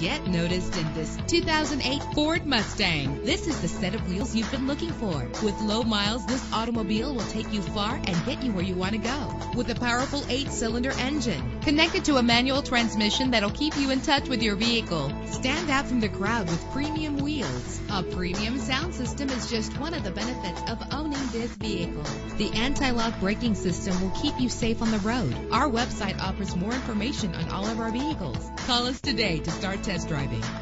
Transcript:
Get noticed in this 2008 Ford Mustang. This is the set of wheels you've been looking for. With low miles, this automobile will take you far and get you where you want to go. With a powerful 8-cylinder engine connected to a manual transmission that'll keep you in touch with your vehicle. Stand out from the crowd with premium wheels. A premium sound system is just one of the benefits of owning this vehicle. The anti-lock braking system will keep you safe on the road. Our website offers more information on all of our vehicles. Call us today to start test driving.